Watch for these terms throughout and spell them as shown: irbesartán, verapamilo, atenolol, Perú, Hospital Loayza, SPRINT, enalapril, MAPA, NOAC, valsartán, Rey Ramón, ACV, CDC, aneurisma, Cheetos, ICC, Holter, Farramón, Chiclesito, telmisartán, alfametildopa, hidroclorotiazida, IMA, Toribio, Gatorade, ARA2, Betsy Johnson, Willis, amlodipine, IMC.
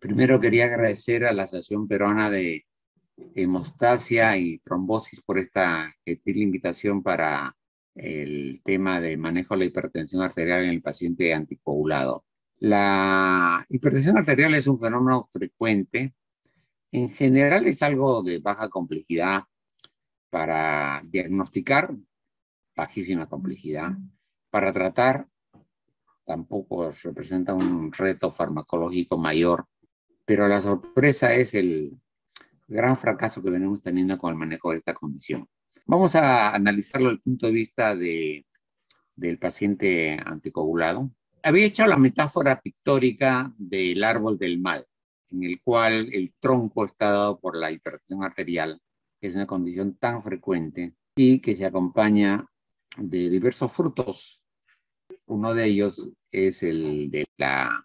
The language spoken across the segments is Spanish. Primero quería agradecer a la Asociación Peruana de Hemostasia y Trombosis por esta gentil invitación para el tema de manejo de la hipertensión arterial en el paciente anticoagulado. La hipertensión arterial es un fenómeno frecuente. En general es algo de baja complejidad para diagnosticar, bajísima complejidad. Para tratar, tampoco representa un reto farmacológico mayor. Pero la sorpresa es el gran fracaso que venimos teniendo con el manejo de esta condición. Vamos a analizarlo desde el punto de vista del paciente anticoagulado. Había hecho la metáfora pictórica del árbol del mal, en el cual el tronco está dado por la hipertensión arterial, que es una condición tan frecuente y que se acompaña de diversos frutos. Uno de ellos es el de la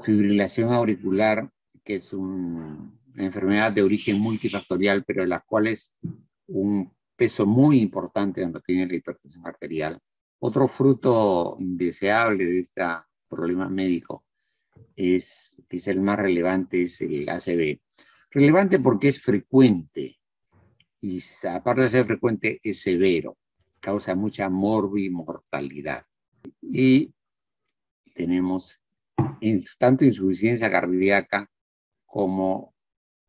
fibrilación auricular, que es una enfermedad de origen multifactorial, pero de las cuales un peso muy importante en lo que tiene la hipertensión arterial. Otro fruto indeseable de este problema médico, es quizá el más relevante, es el ACV. Relevante porque es frecuente, y aparte de ser frecuente, es severo. Causa mucha morbimortalidad. Y tenemos tanto insuficiencia cardíaca como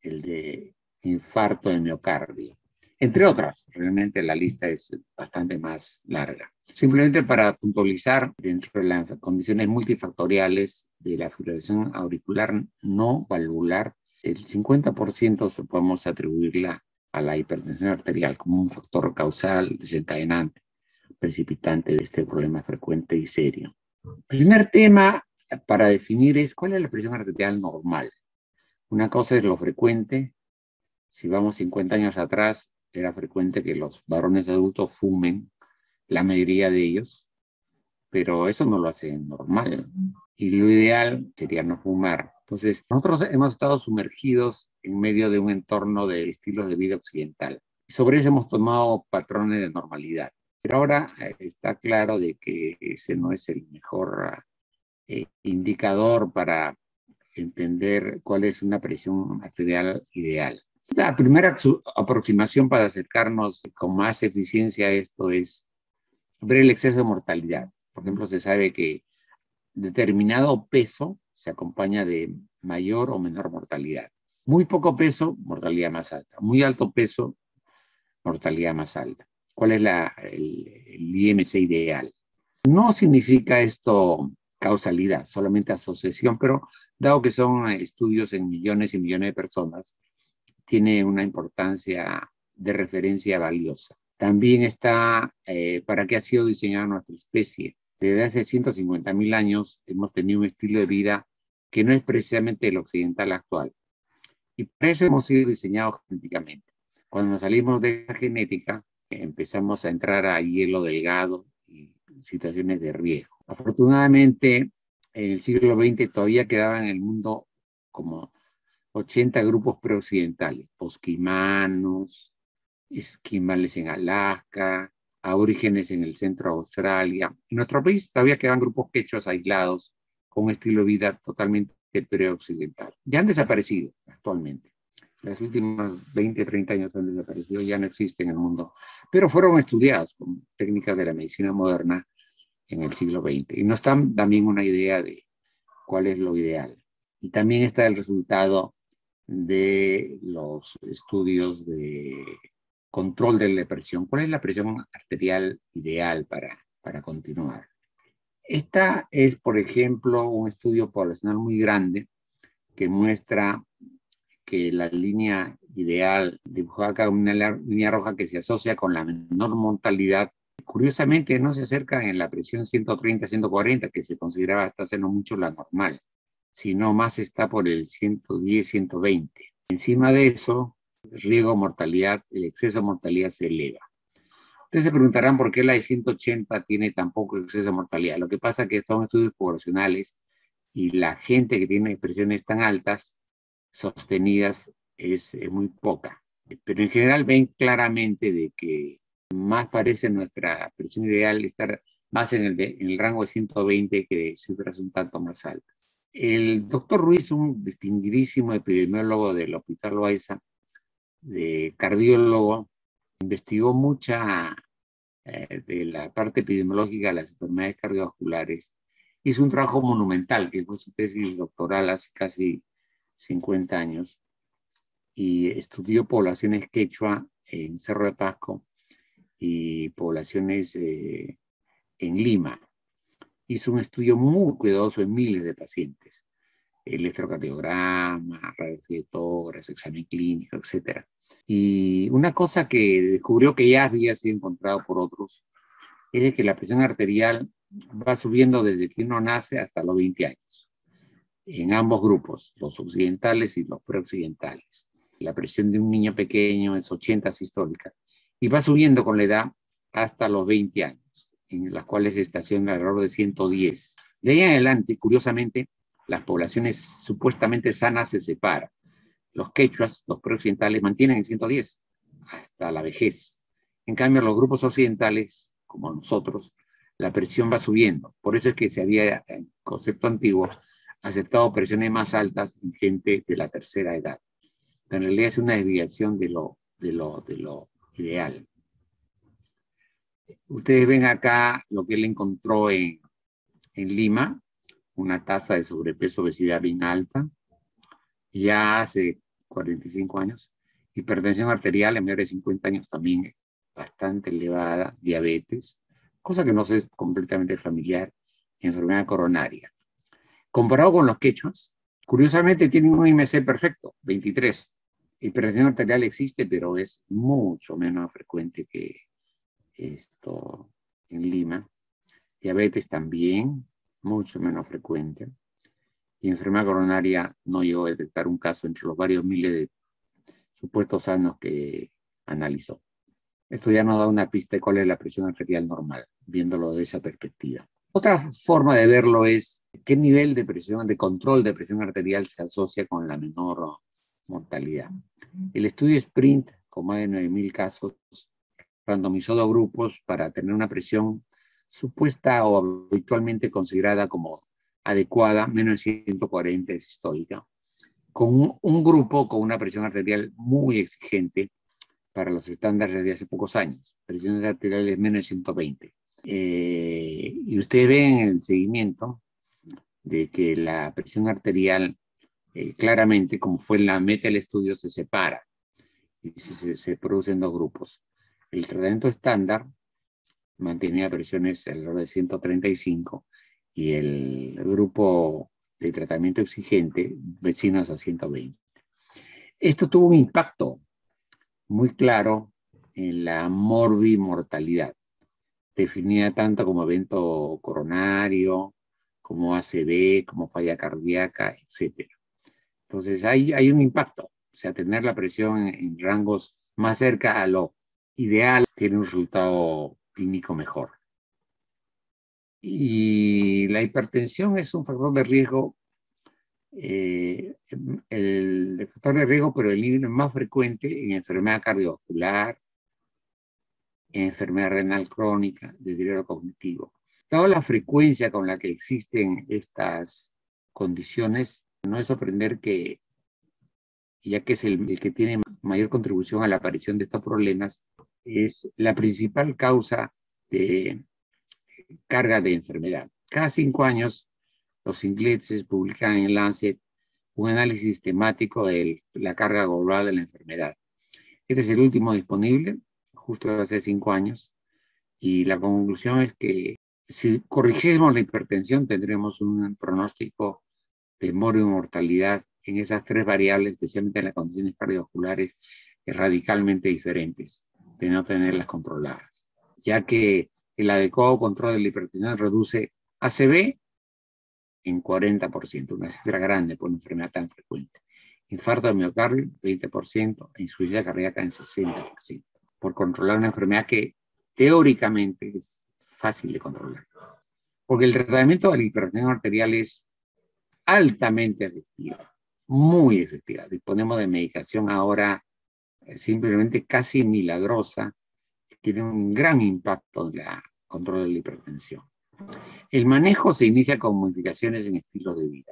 el de infarto de miocardio. Entre otras, realmente la lista es bastante más larga. Simplemente para puntualizar, dentro de las condiciones multifactoriales de la fibrilación auricular no valvular, el 50% podemos atribuirla a la hipertensión arterial como un factor causal desencadenante, precipitante de este problema frecuente y serio. El primer tema para definir es cuál es la presión arterial normal. Una cosa es lo frecuente. Si vamos 50 años atrás, era frecuente que los varones adultos fumen, la mayoría de ellos, pero eso no lo hace normal. Y lo ideal sería no fumar. Entonces, nosotros hemos estado sumergidos en medio de un entorno de estilos de vida occidental. Sobre eso hemos tomado patrones de normalidad. Pero ahora está claro de que ese no es el mejor indicador para entender cuál es una presión arterial ideal. La primera aproximación para acercarnos con más eficiencia a esto es ver el exceso de mortalidad. Por ejemplo, se sabe que determinado peso se acompaña de mayor o menor mortalidad. Muy poco peso, mortalidad más alta. Muy alto peso, mortalidad más alta. ¿Cuál es el IMC ideal? No significa esto causalidad, solamente asociación, pero dado que son estudios en millones y millones de personas, tiene una importancia de referencia valiosa. También está para qué ha sido diseñada nuestra especie. Desde hace 150.000 años hemos tenido un estilo de vida que no es precisamente el occidental actual. Y por eso hemos sido diseñados genéticamente. Cuando nos salimos de la genética, empezamos a entrar a hielo delgado y situaciones de riesgo. Afortunadamente, en el siglo XX todavía quedaban en el mundo como 80 grupos preoccidentales, posquimanos, esquimales en Alaska, aborígenes en el centro de Australia. En nuestro país todavía quedan grupos quechuas aislados con un estilo de vida totalmente preoccidental. Ya han desaparecido actualmente. Las últimas 20, 30 años han desaparecido, ya no existen en el mundo. Pero fueron estudiados con técnicas de la medicina moderna en el siglo XX. Y nos dan también una idea de cuál es lo ideal. Y también está el resultado de los estudios de control de la presión. ¿Cuál es la presión arterial ideal para continuar? Esta es, por ejemplo, un estudio poblacional muy grande que muestra que la línea ideal dibujada acá, una línea roja que se asocia con la menor mortalidad, curiosamente no se acerca en la presión 130-140, que se consideraba hasta hace no mucho la normal, sino más está por el 110-120. Encima de eso, riesgo, mortalidad, el exceso de mortalidad se eleva. Ustedes se preguntarán por qué la de 180 tiene tan poco exceso de mortalidad. Lo que pasa es que son estudios poblacionales y la gente que tiene presiones tan altas, sostenidas, es muy poca. Pero en general ven claramente de que más parece nuestra presión ideal estar más en el rango de 120 que de cifras un tanto más altas. El doctor Ruiz, un distinguidísimo epidemiólogo del Hospital Loayza, de cardiólogo, investigó mucha de la parte epidemiológica de las enfermedades cardiovasculares. Hizo un trabajo monumental, que fue su tesis doctoral hace casi 50 años, y estudió poblaciones quechua en Cerro de Pasco y poblaciones en Lima. Hizo un estudio muy cuidadoso en miles de pacientes. Electrocardiograma, radiofietógrafos, examen clínico, etc. Y una cosa que descubrió que ya había sido encontrado por otros es de que la presión arterial va subiendo desde que uno nace hasta los 20 años. En ambos grupos, los occidentales y los preoccidentales. La presión de un niño pequeño es 80 sistólica y va subiendo con la edad hasta los 20 años, en las cuales se estaciona alrededor de 110. De ahí en adelante, curiosamente, las poblaciones supuestamente sanas se separan. Los quechuas, los preoccidentales, mantienen en 110 hasta la vejez. En cambio, los grupos occidentales, como nosotros, la presión va subiendo. Por eso es que se había, en concepto antiguo, aceptado presiones más altas en gente de la tercera edad. En realidad es una desviación de lo ideal. Ustedes ven acá lo que él encontró en Lima, una tasa de sobrepeso, obesidad bien alta, ya hace 45 años, hipertensión arterial en mayores de 50 años también bastante elevada, diabetes, cosa que no es completamente familiar, enfermedad coronaria. Comparado con los quechuas, curiosamente tienen un IMC perfecto, 23. Hipertensión arterial existe, pero es mucho menos frecuente que esto en Lima. Diabetes también, mucho menos frecuente. Y enfermedad coronaria no llegó a detectar un caso entre los varios miles de supuestos sanos que analizó. Esto ya nos da una pista de cuál es la presión arterial normal, viéndolo de esa perspectiva. Otra forma de verlo es qué nivel de presión, de control de presión arterial se asocia con la menor mortalidad. El estudio SPRINT, con más de 9.000 casos, randomizó dos grupos para tener una presión supuesta o habitualmente considerada como adecuada, menos de 140 sistólica, con un grupo con una presión arterial muy exigente para los estándares de hace pocos años, presiones arteriales menos de 120. Y ustedes ven en el seguimiento de que la presión arterial claramente, como fue la meta del estudio, se separa y se producen dos grupos. El tratamiento estándar mantenía presiones alrededor de 135 y el grupo de tratamiento exigente, vecinos a 120. Esto tuvo un impacto muy claro en la morbimortalidad, definida tanto como evento coronario, como ACV, como falla cardíaca, etc. Entonces hay un impacto, o sea, tener la presión en rangos más cerca a lo ideal tiene un resultado clínico mejor. Y la hipertensión es un factor de riesgo, el factor de riesgo, pero el nivel más frecuente en enfermedad cardiovascular, en enfermedad renal crónica, deterioro cognitivo. Dado la frecuencia con la que existen estas condiciones, no es sorprender que, ya que es el que tiene mayor contribución a la aparición de estos problemas, es la principal causa de carga de enfermedad. Cada 5 años, los ingleses publican en Lancet un análisis sistemático de la carga global de la enfermedad. Este es el último disponible, justo hace 5 años, y la conclusión es que si corrigimos la hipertensión tendremos un pronóstico de morbimortalidad en esas 3 variables, especialmente en las condiciones cardiovasculares, radicalmente diferentes, de no tenerlas controladas, ya que el adecuado control de la hipertensión reduce ACV en 40%, una cifra grande por una enfermedad tan frecuente. Infarto de miocardio, 20%, e insuficiencia cardíaca en 60%, por controlar una enfermedad que teóricamente es fácil de controlar. Porque el tratamiento de la hipertensión arterial es altamente efectivo, muy efectiva. Disponemos de medicación ahora simplemente casi milagrosa, que tiene un gran impacto en el control de la hipertensión. El manejo se inicia con modificaciones en estilos de vida.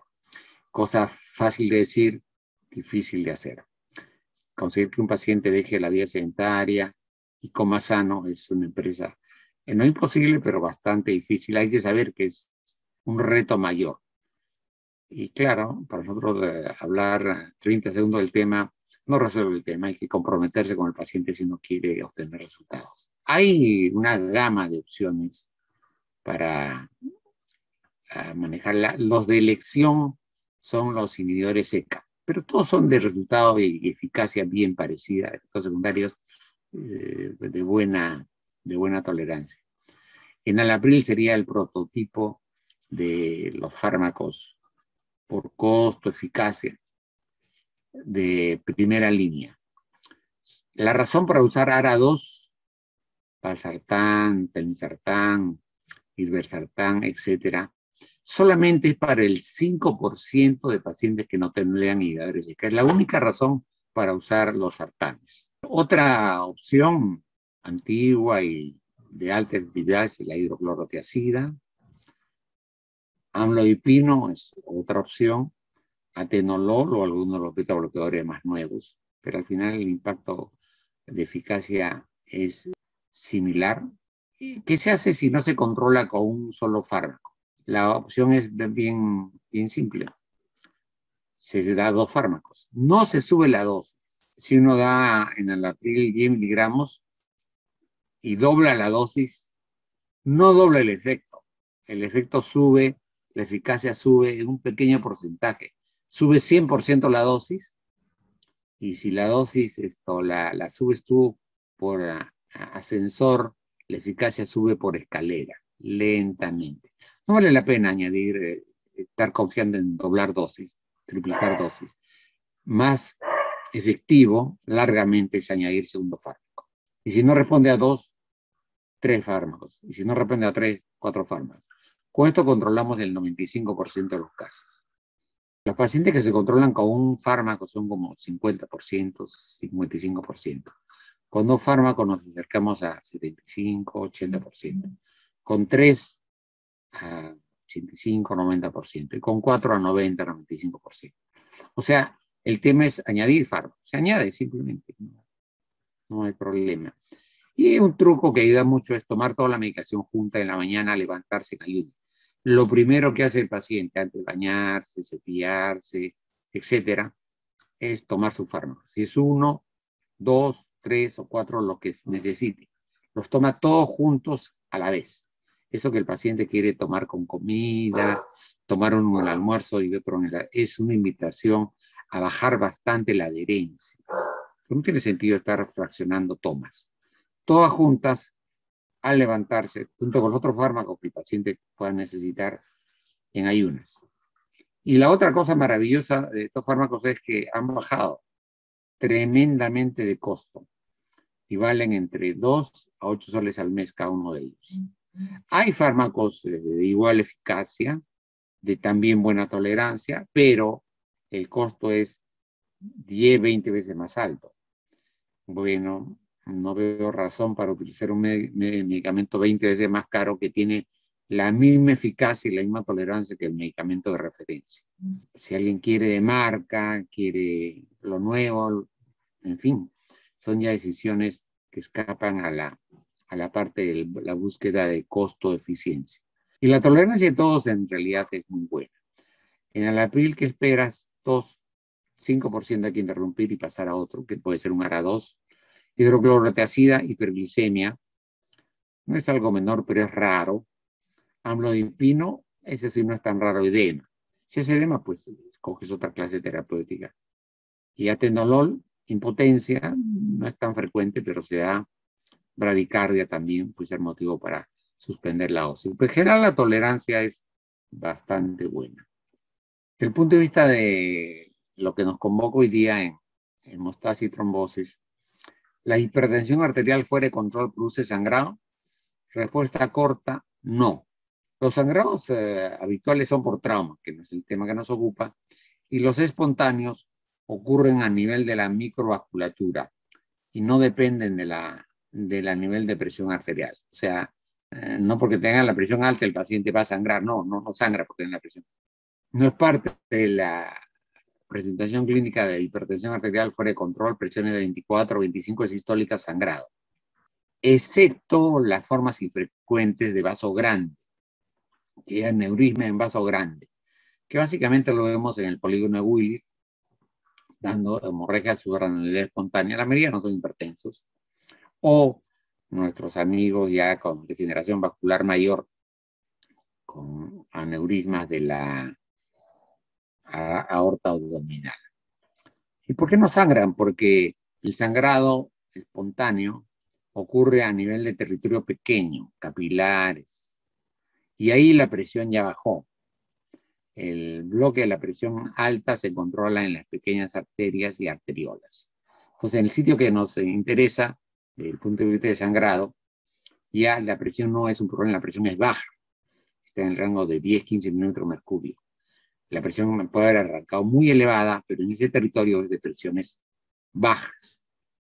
Cosa fácil de decir, difícil de hacer. Conseguir que un paciente deje la vida sedentaria y coma sano es una empresa, no imposible, pero bastante difícil. Hay que saber que es un reto mayor. Y claro, para nosotros hablar 30 segundos del tema no resuelve el tema. Hay que comprometerse con el paciente si uno quiere obtener resultados. Hay una gama de opciones para manejarla. Los de elección son los inhibidores ECA, pero todos son de resultado y eficacia bien parecida, efectos secundarios de buena tolerancia. Enalapril sería el prototipo de los fármacos por costo, eficacia, de primera línea. La razón para usar ARA2, valsartán, telmisartán, irbesartán, etcétera, solamente es para el 5% de pacientes que no tengan inhibidores ECA. Es la única razón para usar los sartanes. Otra opción antigua y de alta efectividad es la hidroclorotiazida. Amlodipine es otra opción. Atenolol o algunos de los beta bloqueadores más nuevos. Pero al final el impacto de eficacia es similar. ¿Qué se hace si no se controla con un solo fármaco? La opción es bien simple. Se da dos fármacos. No se sube la dosis. Si uno da enalapril 10 miligramos y dobla la dosis, no dobla el efecto. El efecto sube, la eficacia sube en un pequeño porcentaje. Sube 100% la dosis. Y si la dosis la subes tú por ascensor, la eficacia sube por escalera, lentamente. No vale la pena añadir, estar confiando en doblar dosis, triplicar dosis. Más efectivo, largamente, es añadir segundo fármaco. Y si no responde a dos, tres fármacos. Y si no responde a tres, cuatro fármacos. Con esto controlamos el 95% de los casos. Los pacientes que se controlan con un fármaco son como 50%, 55%. Con dos fármacos nos acercamos a 75%, 80%. Con tres, a 85, 90%, y con 4 a 90, 95%. O sea, el tema es añadir fármacos. Se añade simplemente, no hay problema. Y un truco que ayuda mucho es tomar toda la medicación junta en la mañana, levantarse en ayunas. Lo primero que hace el paciente antes de bañarse, cepillarse, etcétera, es tomar sus fármacos. Si es uno, dos, tres o cuatro, lo que necesite. Los toma todos juntos a la vez. Eso que el paciente quiere tomar con comida, tomar uno en el almuerzo y otro en el... Es una invitación a bajar bastante la adherencia. No tiene sentido estar fraccionando tomas. Todas juntas, al levantarse, junto con los otros fármacos que el paciente pueda necesitar en ayunas. Y la otra cosa maravillosa de estos fármacos es que han bajado tremendamente de costo. Y valen entre 2 a 8 soles al mes cada uno de ellos. Hay fármacos de igual eficacia, de también buena tolerancia, pero el costo es 10, 20 veces más alto. Bueno, no veo razón para utilizar un medicamento 20 veces más caro que tiene la misma eficacia y la misma tolerancia que el medicamento de referencia. Si alguien quiere de marca, quiere lo nuevo, en fin, son ya decisiones que escapan a la parte de la búsqueda de costo-eficiencia. Y la tolerancia de todos en realidad es muy buena. En el april, ¿qué esperas? 5% hay que interrumpir y pasar a otro, que puede ser un ARA2. Hidroclorotiazida, hiperglicemia. No es algo menor, pero es raro. Amlodipino, ese sí no es tan raro, edema. Si es edema, pues coges otra clase terapéutica. Y atenolol, impotencia, no es tan frecuente, pero se da. Bradicardia también puede ser motivo para suspender la dosis. En general, la tolerancia es bastante buena. Desde el punto de vista de lo que nos convoca hoy día en hemostasia y trombosis, ¿la hipertensión arterial fuera de control produce sangrado? Respuesta corta, no. Los sangrados habituales son por trauma, que no es el tema que nos ocupa, y los espontáneos ocurren a nivel de la microvasculatura y no dependen de la nivel de presión arterial. O sea, no porque tengan la presión alta el paciente va a sangrar. No sangra porque tiene la presión. No es parte de la presentación clínica de hipertensión arterial fuera de control, presiones de 24, 25 sistólicas, sangrado, excepto las formas infrecuentes de vaso grande, que es aneurisma en vaso grande, que básicamente lo vemos en el polígono de Willis, dando hemorragia subarrenal espontánea. La mayoría no son hipertensos, o nuestros amigos ya con degeneración vascular mayor, con aneurismas de la aorta abdominal. ¿Y por qué no sangran? Porque el sangrado espontáneo ocurre a nivel de territorio pequeño, capilares, y ahí la presión ya bajó. El bloque de la presión alta se controla en las pequeñas arterias y arteriolas. Entonces, en el sitio que nos interesa, desde el punto de vista de sangrado, ya la presión no es un problema, la presión es baja. Está en el rango de 10-15 milímetros mercurio. La presión puede haber arrancado muy elevada, pero en ese territorio es de presiones bajas.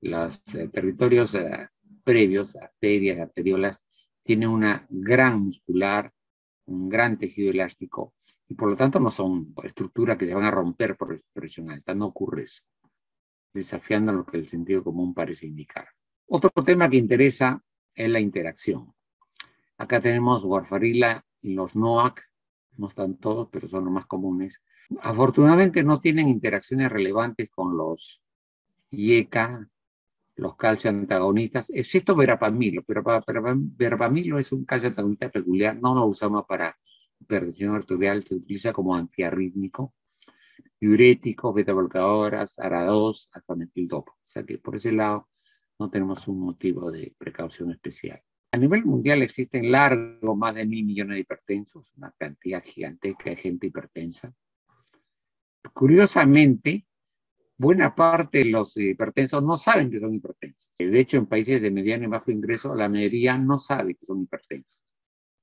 Los territorios previos, arterias, arteriolas, tienen una gran muscular, un gran tejido elástico, y por lo tanto no son estructuras que se van a romper por presión alta, no ocurre eso, desafiando lo que el sentido común parece indicar. Otro tema que interesa es la interacción. Acá tenemos warfarina y los NOAC, no están todos, pero son los más comunes. Afortunadamente no tienen interacciones relevantes con los IECA, los calcioantagonistas, excepto verapamilo. Pero verapamilo es un calcioantagonista peculiar, no lo usamos para hipertensión arterial, se utiliza como antiarrítmico, diurético, beta-bloqueadoras, ARA2, alfametildopa. O sea que por ese lado no tenemos un motivo de precaución especial. A nivel mundial existen más de 1.000 millones de hipertensos, una cantidad gigantesca de gente hipertensa. Curiosamente, buena parte de los hipertensos no saben que son hipertensos. De hecho, en países de mediano y bajo ingreso, la mayoría no sabe que son hipertensos.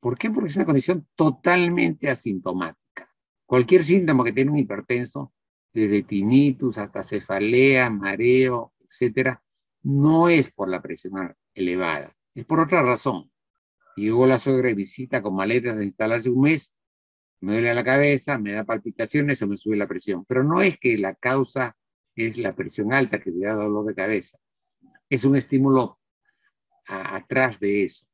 ¿Por qué? Porque es una condición totalmente asintomática. Cualquier síntoma que tiene un hipertenso, desde tinnitus hasta cefalea, mareo, etcétera, no es por la presión elevada. Es por otra razón. Llegó la suegra y visita con maletas a instalarse un mes, me duele la cabeza, me da palpitaciones, se me sube la presión. Pero no es que la causa es la presión alta que te da dolor de cabeza. Es un estímulo atrás de eso.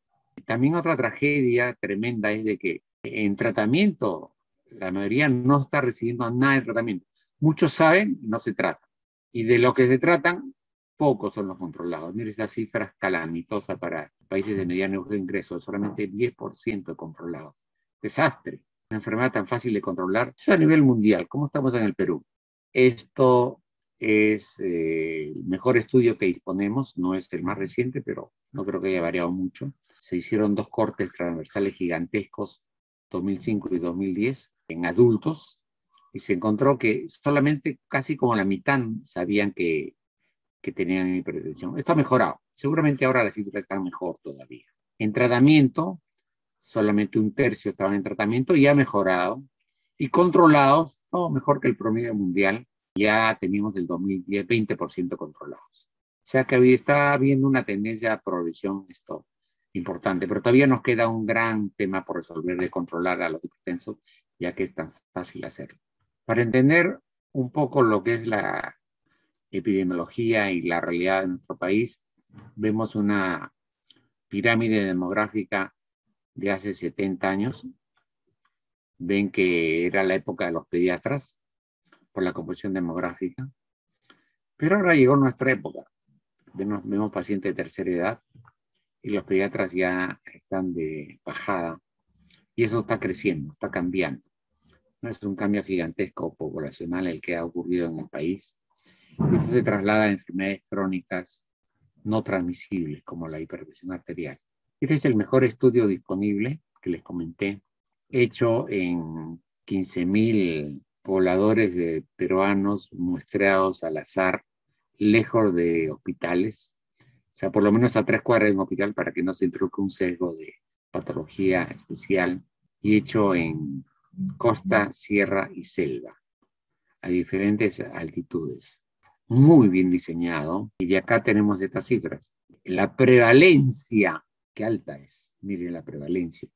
También otra tragedia tremenda es de que en tratamiento la mayoría no está recibiendo nada de tratamiento. Muchos saben, no se tratan. Y de lo que se tratan, pocos son los controlados. Miren estas cifras calamitosas para países de mediano y bajo ingreso, solamente 10% de controlados. Desastre. Una enfermedad tan fácil de controlar. Eso a nivel mundial. ¿Cómo estamos en el Perú? Esto es el mejor estudio que disponemos, no es el más reciente, pero no creo que haya variado mucho. Se hicieron dos cortes transversales gigantescos, 2005 y 2010, en adultos, y se encontró que solamente casi como la mitad sabían que tenían hipertensión. Esto ha mejorado. Seguramente ahora las cifras están mejor todavía. En tratamiento, solamente 1/3 estaban en tratamiento y ha mejorado. Y controlados, no, mejor que el promedio mundial. Ya teníamos el 2010 20% controlados. O sea que está habiendo una tendencia a progresión, esto importante. Pero todavía nos queda un gran tema por resolver de controlar a los hipertensos, ya que es tan fácil hacerlo. Para entender un poco lo que es la epidemiología y la realidad de nuestro país, vemos una pirámide demográfica de hace 70 años. Ven que era la época de los pediatras por la composición demográfica, pero ahora llegó nuestra época. Vemos pacientes de tercera edad y los pediatras ya están de bajada y eso está creciendo, está cambiando. No es un cambio gigantesco poblacional el que ha ocurrido en el país. Esto se traslada a enfermedades crónicas no transmisibles, como la hipertensión arterial. Este es el mejor estudio disponible, que les comenté, hecho en 15.000 pobladores peruanos muestreados al azar, lejos de hospitales. O sea, por lo menos a 3 cuadras de un hospital para que no se introduzca un sesgo de patología especial. Y hecho en costa, sierra y selva, a diferentes altitudes. Muy bien diseñado, y de acá tenemos estas cifras. La prevalencia, qué alta es, miren la prevalencia,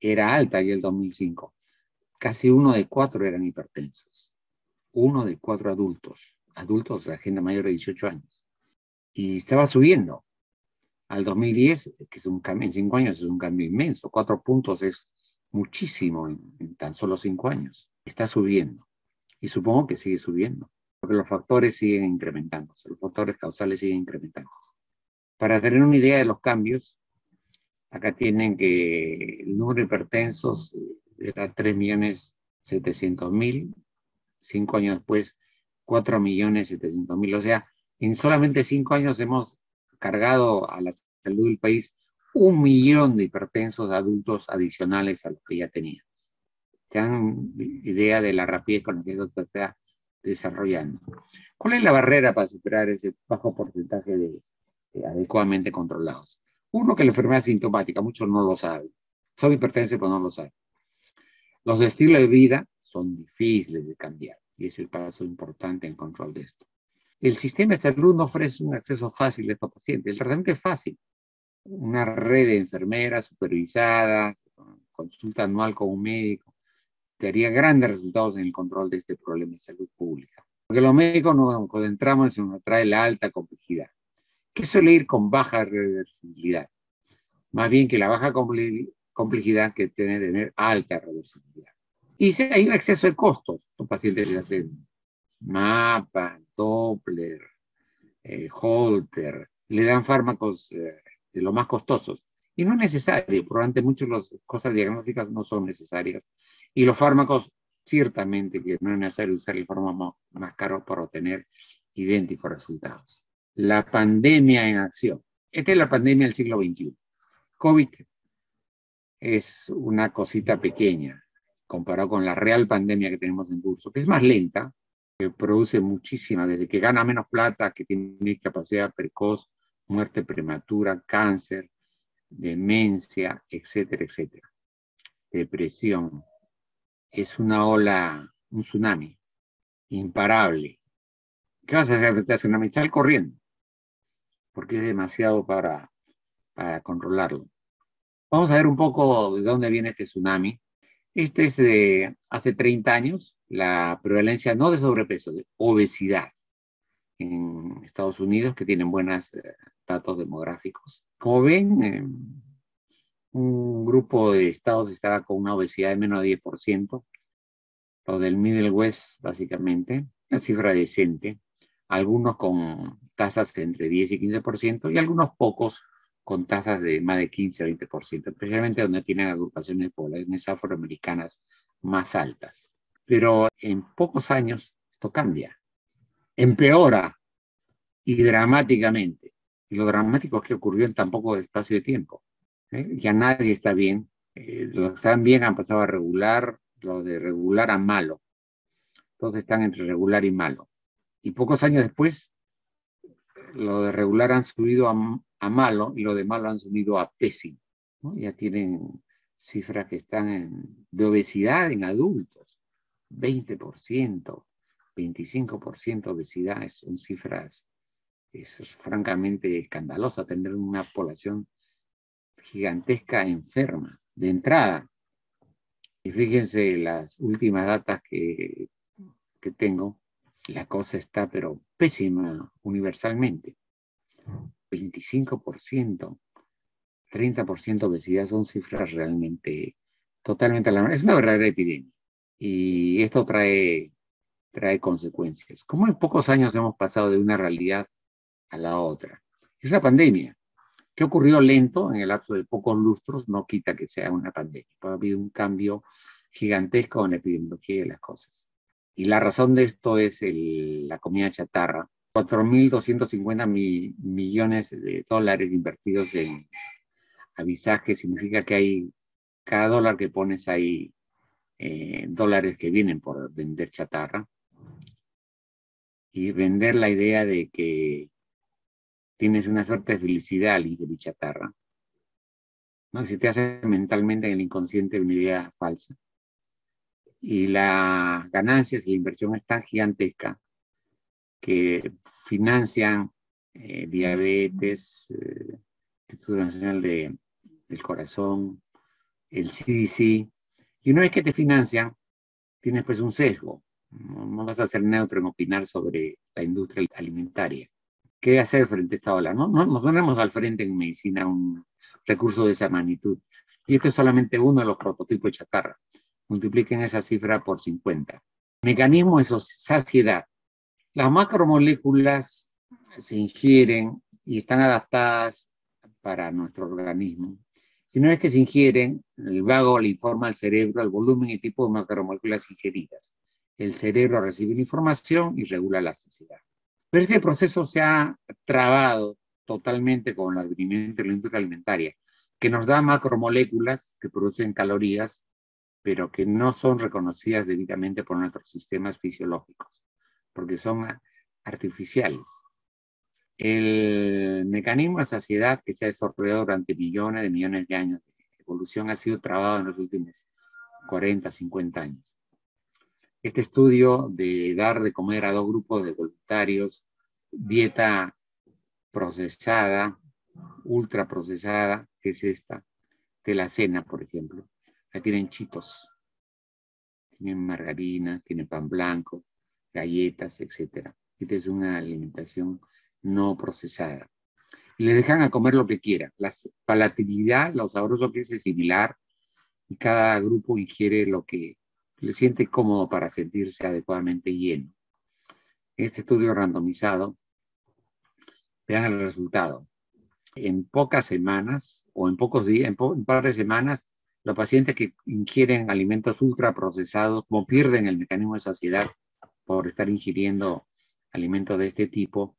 era alta ya el 2005, Casi 1 de 4 eran hipertensos. 1 de 4 adultos. Adultos de gente mayor de 18 años. Y estaba subiendo. Al 2010, que es en 5 años es un cambio inmenso. 4 puntos es muchísimo en tan solo 5 años. Está subiendo. Y supongo que sigue subiendo. Porque los factores siguen incrementándose. Los factores causales siguen incrementándose. Para tener una idea de los cambios, acá tienen que el número de hipertensos era 3.700.000, 5 años después 4.700.000. O sea, en solamente 5 años hemos cargado a la salud del país 1 millón de hipertensos adultos adicionales a los que ya teníamos. ¿Te dan idea de la rapidez con la que esto se está desarrollando? ¿Cuál es la barrera para superar ese bajo porcentaje de adecuadamente controlados? Uno, que la enfermedad es sintomática, muchos no lo saben. Son hipertensos, pero no lo saben. Los estilos de vida son difíciles de cambiar, y es el paso importante en control de esto. El sistema de salud no ofrece un acceso fácil a estos pacientes. El tratamiento es fácil. Una red de enfermeras supervisadas, consulta anual con un médico, te haría grandes resultados en el control de este problema de salud pública. Porque los médicos nos concentramos en lo que trae la alta complejidad. ¿Qué suele ir con baja reversibilidad? Más bien que la baja complejidad que tiene tener alta reversibilidad. Y si hay un exceso de costos. Los pacientes le hacen MAPA, Doppler, Holter, le dan fármacos de los más costosos. Y no es necesario, probablemente muchas de las cosas diagnósticas no son necesarias. Y los fármacos, ciertamente que no es necesario usar el fármaco más caro para obtener idénticos resultados. La pandemia en acción. Esta es la pandemia del siglo XXI. COVID es una cosita pequeña comparado con la real pandemia que tenemos en curso, que es más lenta, que produce muchísima, desde que gana menos plata, que tiene discapacidad precoz, muerte prematura, cáncer, demencia, etcétera, etcétera. Depresión. Es una ola, un tsunami imparable. ¿Qué vas a hacer? Te hacen una mitad corriendo, porque es demasiado para controlarlo. Vamos a ver un poco de dónde viene este tsunami. Este es de hace 30 años, la prevalencia no de sobrepeso, de obesidad en Estados Unidos, que tienen buenos datos demográficos. Como ven, un grupo de estados estaba con una obesidad de menos de 10%, lo del Middle West básicamente, una cifra decente. Algunos con tasas entre 10 y 15%, y algunos pocos con tasas de más de 15 o 20%, especialmente donde tienen agrupaciones de poblaciones afroamericanas más altas. Pero en pocos años esto cambia, empeora y dramáticamente. Y lo dramático es que ocurrió en tan poco espacio de tiempo. Ya nadie está bien. Los que están bien han pasado a regular, los de regular a malo. Entonces están entre regular y malo. Y pocos años después, lo de regular han subido a malo y lo de malo han subido a pésimo, ¿no? Ya tienen cifras que están de obesidad en adultos, 20%, 25% obesidad, son cifras, es francamente escandalosa tener una población gigantesca enferma de entrada. Y fíjense las últimas datas que tengo. La cosa está, pero pésima universalmente. 25%, 30% obesidad son cifras realmente totalmente alarmantes. Es una verdadera epidemia. Y esto trae consecuencias. ¿Cómo en pocos años hemos pasado de una realidad a la otra? Es una pandemia que ocurrió lento en el lapso de pocos lustros, no quita que sea una pandemia. Ha habido un cambio gigantesco en la epidemiología de las cosas. Y la razón de esto es la comida chatarra. 4.250 millones de dólares invertidos en avisaje, significa que hay cada dólar que pones ahí, dólares que vienen por vender chatarra. Y vender la idea de que tienes una suerte de felicidad al ingerir chatarra, ¿no? Si te hace mentalmente en el inconsciente una idea falsa. Y las ganancias de la inversión es tan gigantesca que financian diabetes, Instituto Nacional del Corazón, el CDC. Y una vez que te financian, tienes pues un sesgo. No vas a ser neutro en opinar sobre la industria alimentaria. ¿Qué hacer frente a esta ola? No nos ponemos al frente en medicina un recurso de esa magnitud. Y esto es solamente uno de los prototipos de chatarra. Multipliquen esa cifra por 50. Mecanismo de saciedad. Las macromoléculas se ingieren y están adaptadas para nuestro organismo. Y una vez que se ingieren, el vago le informa al cerebro el volumen y tipo de macromoléculas ingeridas. El cerebro recibe la información y regula la saciedad. Pero este proceso se ha trabado totalmente con el advenimiento de la industria alimentaria, que nos da macromoléculas que producen calorías, pero que no son reconocidas debidamente por nuestros sistemas fisiológicos, porque son artificiales. El mecanismo de saciedad que se ha desarrollado durante millones de años de evolución ha sido trabado en los últimos 40, 50 años. Este estudio de dar de comer a dos grupos de voluntarios, dieta procesada, ultraprocesada, que es esta, de la cena, por ejemplo. Ahí tienen Cheetos, tienen margarina, tienen pan blanco, galletas, etc. Esta es una alimentación no procesada. Les dejan a comer lo que quieran. La palatilidad, lo sabroso que es similar, y cada grupo ingiere lo que le siente cómodo para sentirse adecuadamente lleno. En este estudio randomizado, vean el resultado. En pocas semanas, o en pocos días, en par de semanas, los pacientes que ingieren alimentos ultraprocesados, como pierden el mecanismo de saciedad por estar ingiriendo alimentos de este tipo,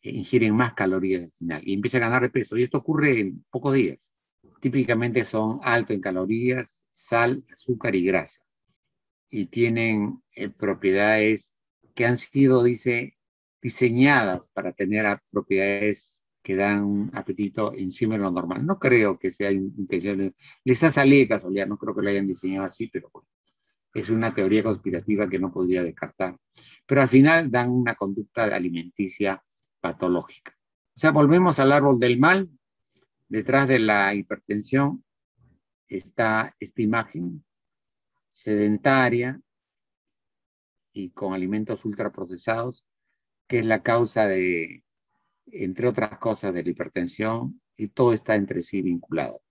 ingieren más calorías al final y empiezan a ganar de peso. Y esto ocurre en pocos días. Típicamente son altos en calorías, sal, azúcar y grasa. Y tienen propiedades que han sido, diseñadas para tener propiedades que dan un apetito encima de lo normal. No creo que sea intencional. Les ha salido de casualidad, no creo que lo hayan diseñado así, pero bueno, es una teoría conspirativa que no podría descartar. Pero al final dan una conducta alimenticia patológica. O sea, volvemos al árbol del mal. Detrás de la hipertensión está esta imagen sedentaria y con alimentos ultraprocesados, que es la causa de, entre otras cosas, de la hipertensión, y todo está entre sí vinculado.